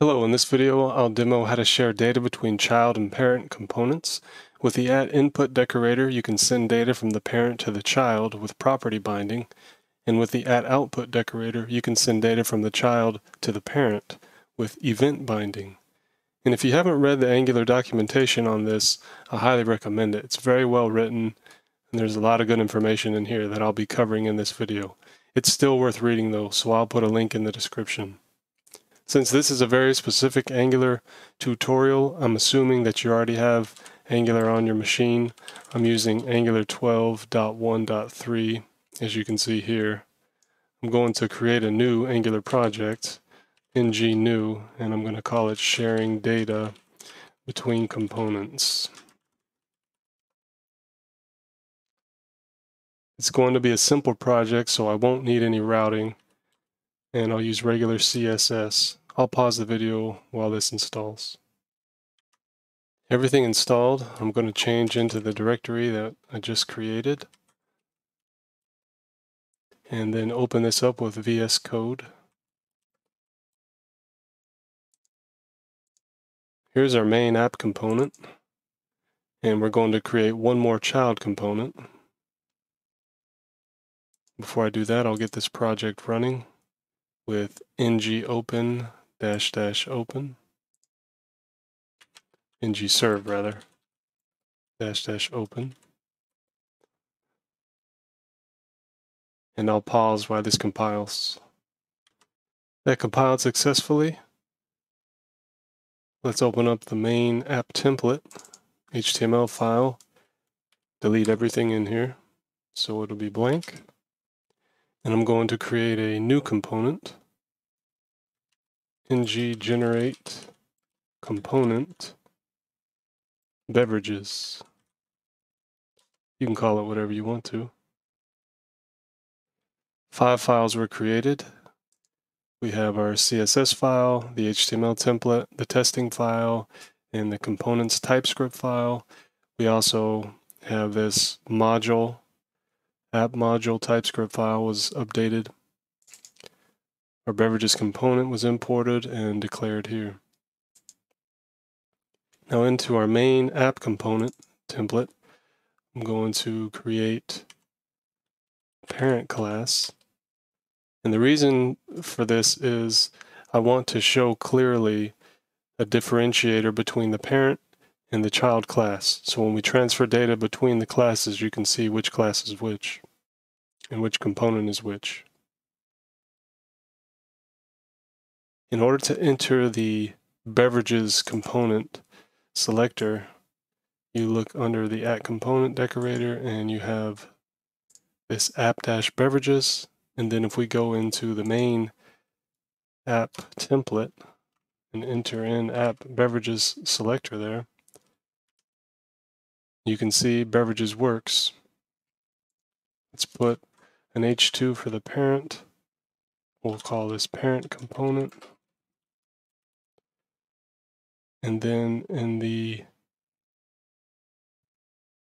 Hello, in this video I'll demo how to share data between child and parent components. With the @Input decorator you can send data from the parent to the child with property binding, and with the @Output decorator you can send data from the child to the parent with event binding. And if you haven't read the Angular documentation on this, I highly recommend it. It's very well written and there's a lot of good information in here that I'll be covering in this video. It's still worth reading though, so I'll put a link in the description. Since this is a very specific Angular tutorial, I'm assuming that you already have Angular on your machine. I'm using Angular 12.1.3, as you can see here. I'm going to create a new Angular project, ng new, and I'm going to call it sharing data between components. It's going to be a simple project, so I won't need any routing, and I'll use regular CSS. I'll pause the video while this installs. Everything installed, I'm going to change into the directory that I just created. And then open this up with VS Code. Here's our main app component. And we're going to create one more child component. Before I do that, I'll get this project running with ng open --open, ng serve rather, --open. And I'll pause while this compiles. That compiled successfully. Let's open up the main app template, HTML file, delete everything in here so it'll be blank. And I'm going to create a new component, ng generate component beverages. You can call it whatever you want to. 5 files were created. We have our CSS file, the HTML template, the testing file, and the components TypeScript file. We also have this module. App module TypeScript file was updated. Our beverages component was imported and declared here. Now into our main app component template, I'm going to create parent class. And the reason for this is I want to show clearly a differentiator between the parent and the child class. So when we transfer data between the classes, you can see which class is which and which component is which. In order to enter the beverages component selector, you look under the @component decorator and you have this app-beverages. And then if we go into the main app template and enter in app-beverages selector there, you can see beverages works. Let's put an h2 for the parent. We'll call this parent component. And then in the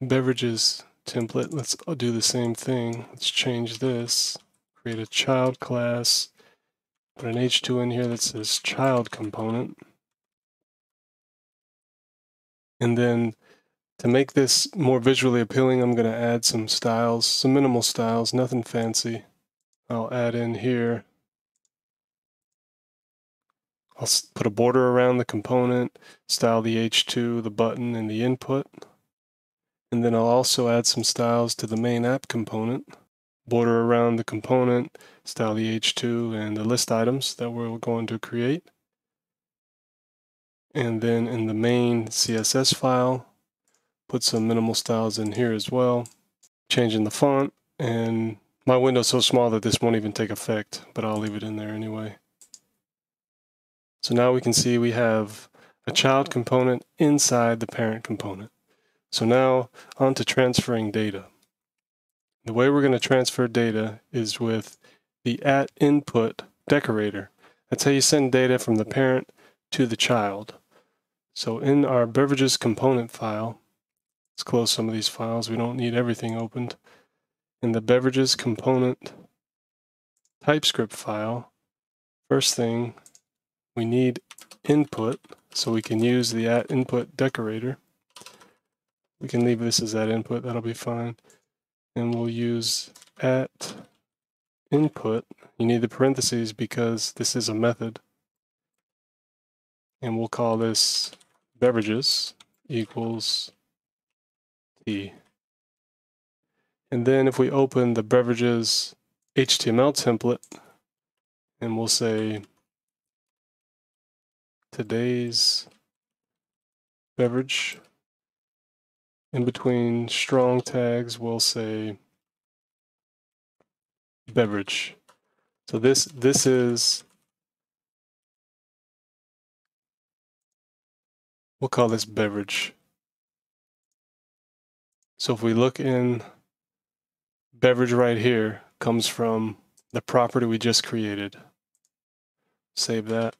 beverages template, let's do the same thing. Let's change this, create a child class, put an h2 in here that says child component. And then to make this more visually appealing, I'm going to add some styles, some minimal styles, nothing fancy. I'll add in here. I'll put a border around the component, style the h2, the button, and the input. And then I'll also add some styles to the main app component. Border around the component, style the h2, and the list items that we're going to create. And then in the main CSS file, put some minimal styles in here as well, changing the font, and my window's so small that this won't even take effect, but I'll leave it in there anyway. So now we can see we have a child component inside the parent component. So now on to transferring data. The way we're going to transfer data is with the @Input decorator. That's how you send data from the parent to the child. So in our beverages component file, let's close some of these files. We don't need everything opened. In the beverages component TypeScript file, first thing, we need @Input, so we can use the @Input decorator. We can leave this as @Input, that'll be fine. And we'll use @Input. You need the parentheses because this is a method. And we'll call this beverages equals T. And then if we open the beverages HTML template, and we'll say today's beverage. In between strong tags, we'll say beverage. So this is, we'll call this beverage. So if we look in beverage right here, comes from the property we just created. Save that.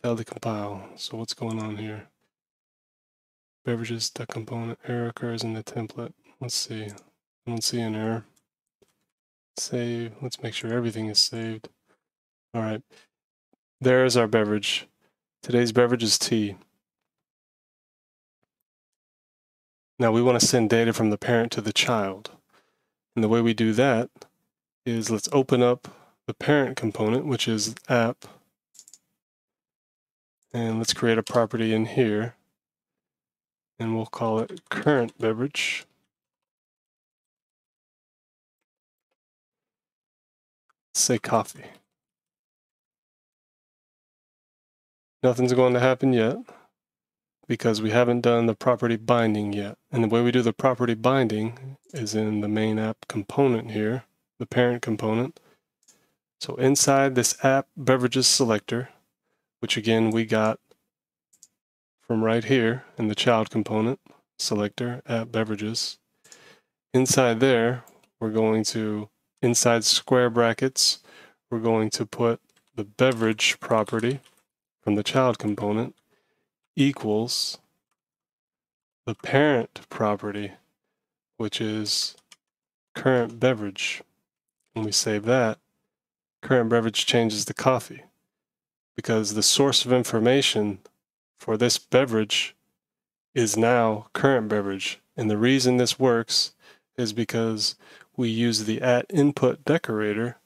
Failed to compile. So what's going on here? Beverages component error occurs in the template. Let's see. I don't see an error. Save. Let's make sure everything is saved. All right. There is our beverage. Today's beverage is tea. Now we want to send data from the parent to the child. And the way we do that is let's open up the parent component, which is app. And let's create a property in here. And we'll call it current beverage. Say coffee. Nothing's going to happen yet because we haven't done the property binding yet. And the way we do the property binding is in the main app component here, the parent component. So inside this app beverages selector, which again we got from right here in the child component, selector, @beverages. Inside there, we're going to, inside square brackets, we're going to put the beverage property from the child component equals the parent property, which is current beverage. When we save that, current beverage changes to coffee because the source of information for this beverage is now current beverage. And the reason this works is because we use the @Input decorator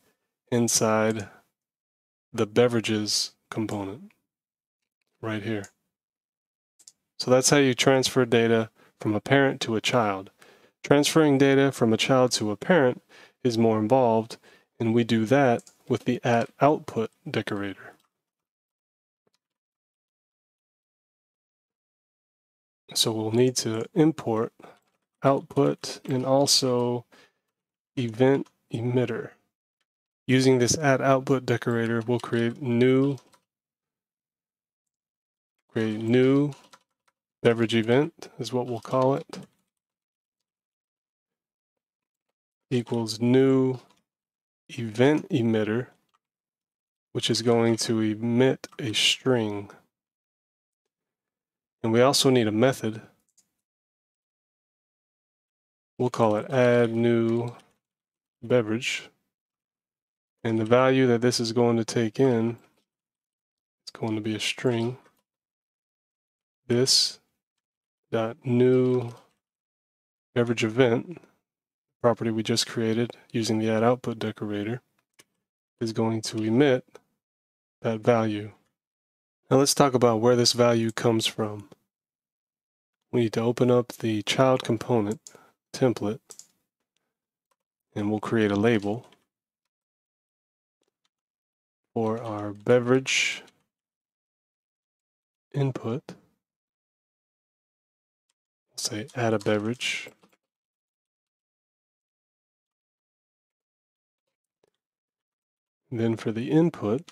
inside the beverages component right here. So that's how you transfer data from a parent to a child. Transferring data from a child to a parent is more involved, and we do that with the @Output decorator. So we'll need to import output and also EventEmitter. Using this @Output decorator, we'll create new beverage event is what we'll call it, equals new EventEmitter, which is going to emit a string. And we also need a method. We'll call it @NewBeverage. And the value that this is going to take in is going to be a string. This dot new beverage event property we just created using the @Output decorator is going to emit that value. Now let's talk about where this value comes from. We need to open up the child component template, and we'll create a label for our beverage input. Say add a beverage. And then for the input,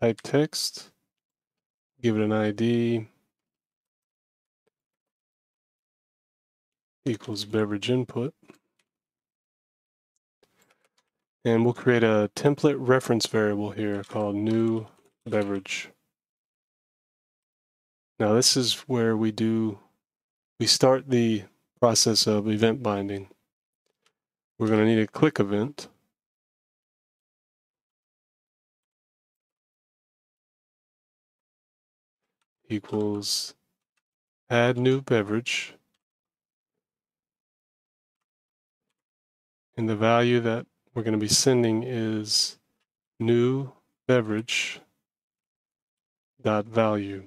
type text. Give it an ID equals beverage input. And we'll create a template reference variable here called new beverage. Now this is where we start the process of event binding. We're going to need a click event. equals add new beverage, and the value that we're going to be sending is new beverage dot value.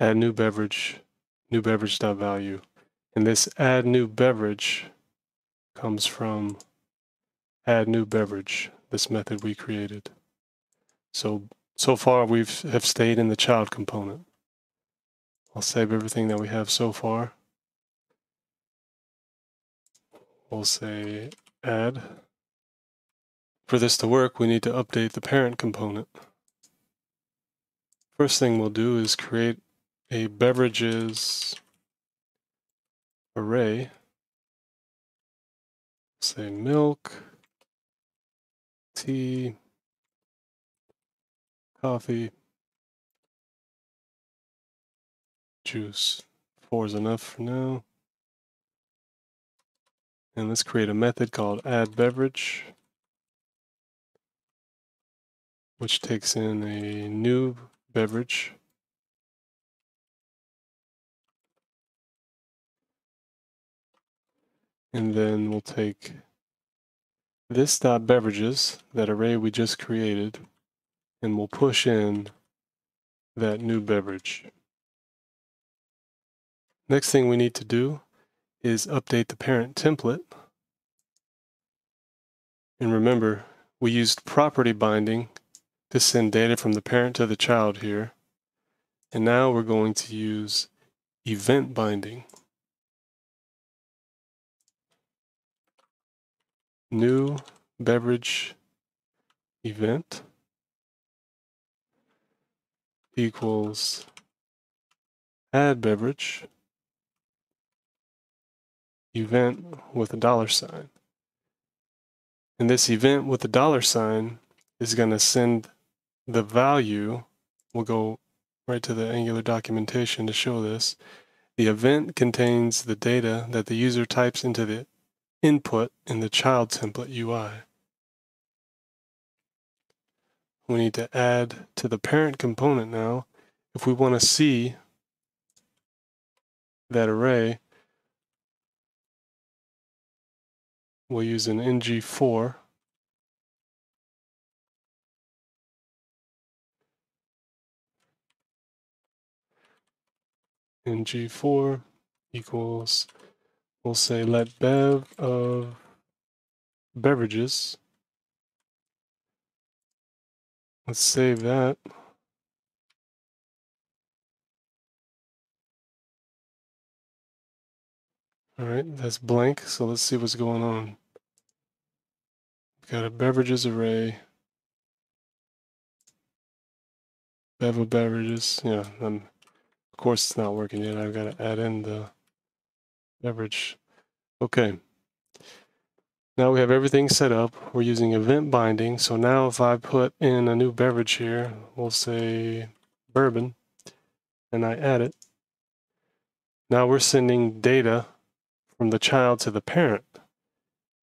Add new beverage dot value, and this add new beverage comes from add new beverage, this method we created. So far we've stayed in the child component. I'll save everything that we have so far. We'll say add. For this to work, we need to update the parent component. First thing we'll do is create a beverages array. Say milk, tea, coffee, juice. 4 is enough for now. And let's create a method called add-beverage, which takes in a new beverage. And then we'll take this dot beverages, that array we just created, and we'll push in that new beverage. Next thing we need to do is update the parent template. And remember, we used property binding to send data from the parent to the child here. And now we're going to use event binding. New beverage event equals add beverage event with a $. And this event with the $sign is going to send the value. We'll go right to the Angular documentation to show this. The event contains the data that the user types into the input in the child template UI. We need to add to the parent component now. If we want to see that array, we'll use an ng for, equals, we'll say let bev of beverages. Let's save that. All right, that's blank, so let's see what's going on. We've got a beverages array. Bev of beverages, yeah, of course it's not working yet. I've got to add in the beverage. Okay. Now we have everything set up. We're using event binding. So now if I put in a new beverage here, we'll say bourbon, and I add it. Now we're sending data from the child to the parent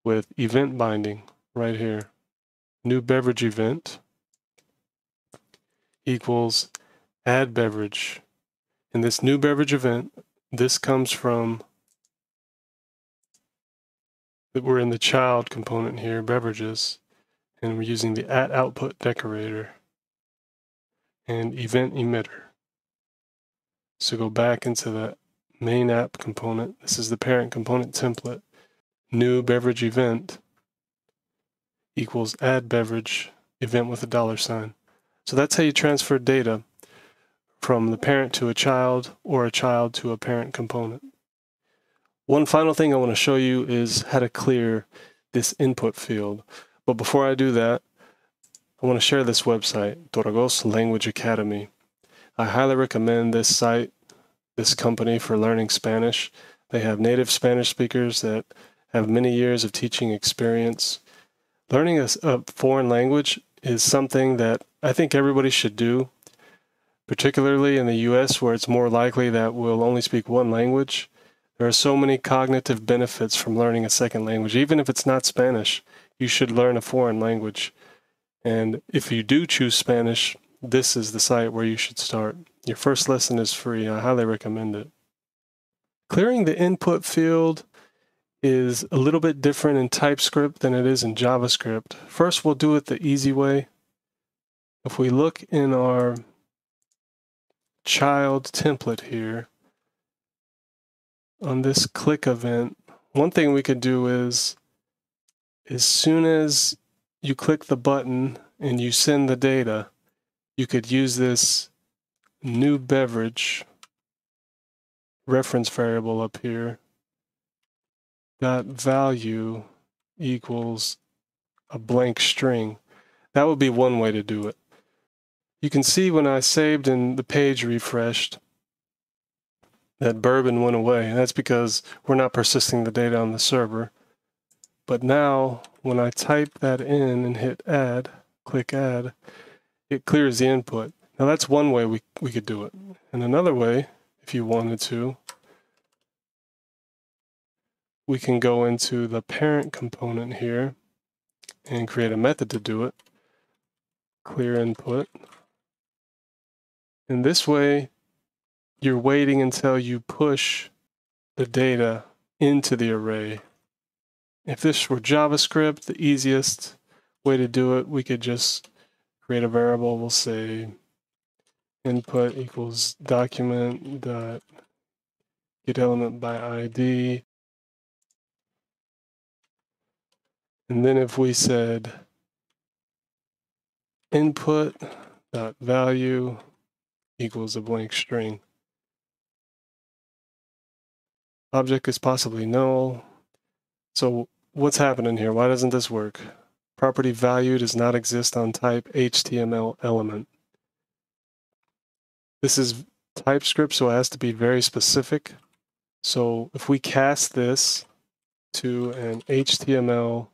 with event binding right here. New beverage event equals add beverage. And this new beverage event, this comes from that we're in the child component here, beverages, and we're using the @Output decorator and EventEmitter. So go back into the main app component. This is the parent component template. New beverage event equals add beverage event with a $. So that's how you transfer data from the parent to a child or a child to a parent component. One final thing I want to show you is how to clear this input field. But before I do that, I want to share this website, Torogoz Language Academy. I highly recommend this site, this company for learning Spanish. They have native Spanish speakers that have many years of teaching experience. Learning a foreign language is something that I think everybody should do, particularly in the US, where it's more likely that we'll only speak one language. There are so many cognitive benefits from learning a second language. Even if it's not Spanish, you should learn a foreign language. And if you do choose Spanish, this is the site where you should start. Your first lesson is free. I highly recommend it. Clearing the input field is a little bit different in TypeScript than it is in JavaScript. First, we'll do it the easy way. If we look in our child template here, on this click event, one thing we could do is, as soon as you click the button and you send the data, you could use this new beverage reference variable up here, that value equals a blank string. That would be one way to do it. You can see when I saved and the page refreshed, that bourbon went away. That's because we're not persisting the data on the server. But now, when I type that in and hit add, click add, it clears the input. Now that's one way we could do it. And another way, if you wanted to, we can go into the parent component here and create a method to do it. Clear input. And this way, you're waiting until you push the data into the array. If this were JavaScript, the easiest way to do it, we could just create a variable. We'll say input equals document dot get element by ID. And then if we said input dot value equals a blank string, object is possibly null. So what's happening here? Why doesn't this work? Property value does not exist on type HTML element. This is TypeScript, so it has to be very specific. So if we cast this to an HTML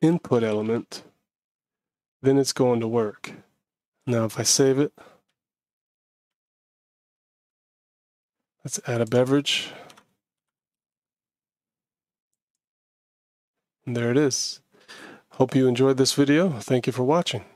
input element, then it's going to work. Now if I save it, let's add a beverage. And there it is. Hope you enjoyed this video. Thank you for watching.